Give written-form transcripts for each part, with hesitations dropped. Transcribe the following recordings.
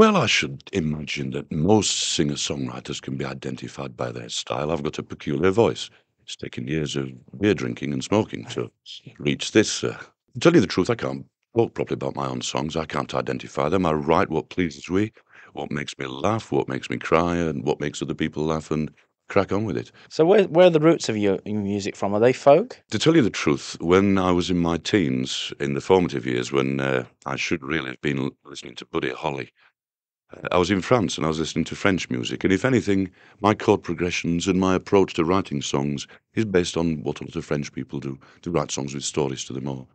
Well, I should imagine that most singer-songwriters can be identified by their style. I've got a peculiar voice. It's taken years of beer drinking and smoking to reach this. To tell you the truth, I can't talk properly about my own songs. I can't identify them. I write what pleases me, what makes me laugh, what makes me cry, and what makes other people laugh, and crack on with it. So where are the roots of your music from? Are they folk? To tell you the truth, when I was in my teens, in the formative years, when I should really have been listening to Buddy Holly, I was in France and I was listening to French music, and if anything, my chord progressions and my approach to writing songs is based on what a lot of French people do, to write songs with stories to them, or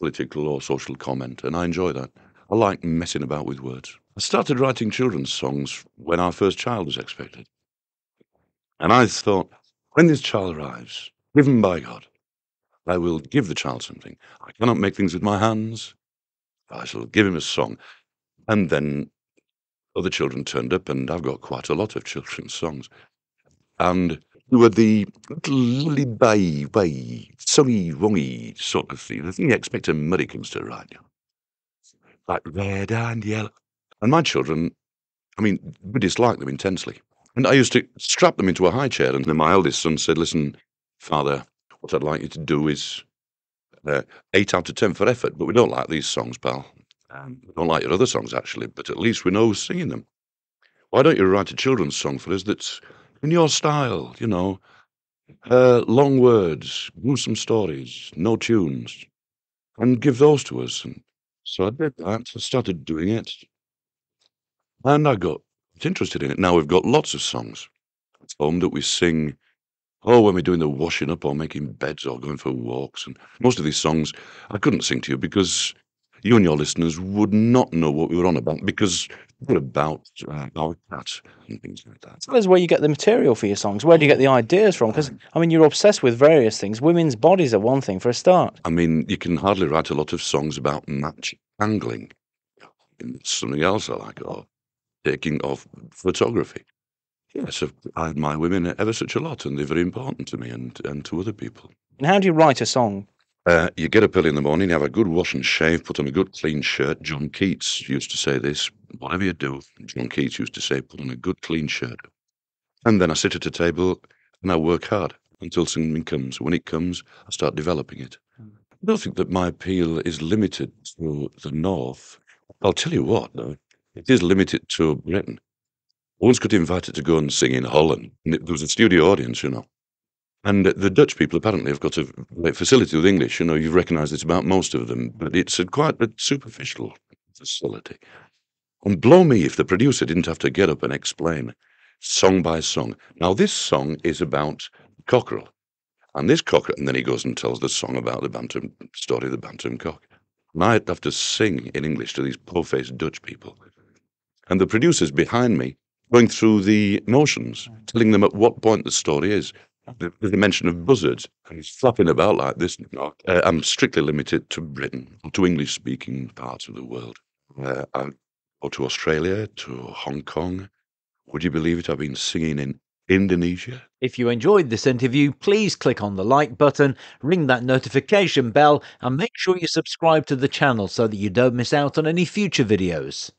political or social comment, and I enjoy that. I like messing about with words. I started writing children's songs when our first child was expected. And I thought, when this child arrives, given by God, I will give the child something. I cannot make things with my hands. I shall give him a song. And then other children turned up, and I've got quite a lot of children's songs. And they were the lullaby, songy, wongy sort of thing. The thing you expect a muddycoms to write. Like red and yellow. And my children, I mean, we dislike them intensely. And I used to strap them into a high chair, and then my eldest son said, listen, Father, what I'd like you to do is 8 out of 10 for effort, but we don't like these songs, pal. We don't like your other songs, actually, but at least we know who's singing them. Why don't you write a children's song for us that's in your style, you know? Long words, gruesome stories, no tunes, and give those to us. And so I did that. I started doing it, and I got interested in it. Now we've got lots of songs at home that we sing, when we're doing the washing up or making beds or going for walks. And most of these songs I couldn't sing to you because you and your listeners would not know what we were on about, because we're about our cats and things like that. So that's where you get the material for your songs. Where do you get the ideas from? Because, I mean, you're obsessed with various things. Women's bodies are one thing for a start. I mean, you can hardly write a lot of songs about match angling. It's something else I like, or taking off photography. Yes, I admire women ever such a lot, and they're very important to me and to other people. And how do you write a song? You get up early in the morning, you have a good wash and shave, put on a good clean shirt. John Keats used to say this, whatever you do, John Keats used to say, put on a good clean shirt. And then I sit at a table and I work hard until something comes. When it comes, I start developing it. I don't think that my appeal is limited to the North. I'll tell you what, though. It is limited to Britain. I once got invited to go and sing in Holland. And there was a studio audience, you know. And the Dutch people apparently have got a facility with English. You know, you've recognised it's about most of them. But it's quite a superficial facility. And blow me if the producer didn't have to get up and explain song by song. Now, this song is about cockerel. And this cockerel... And then he goes and tells the song about the Bantam story of the Bantam cock. And I'd have to sing in English to these poor-faced Dutch people. And the producers behind me going through the motions, telling them at what point the story is. There's a mention of buzzards, and he's flapping about like this. I'm strictly limited to Britain, to English-speaking parts of the world. I go to Australia, to Hong Kong. Would you believe it? I've been singing in Indonesia. If you enjoyed this interview, please click on the like button, ring that notification bell, and make sure you subscribe to the channel so that you don't miss out on any future videos.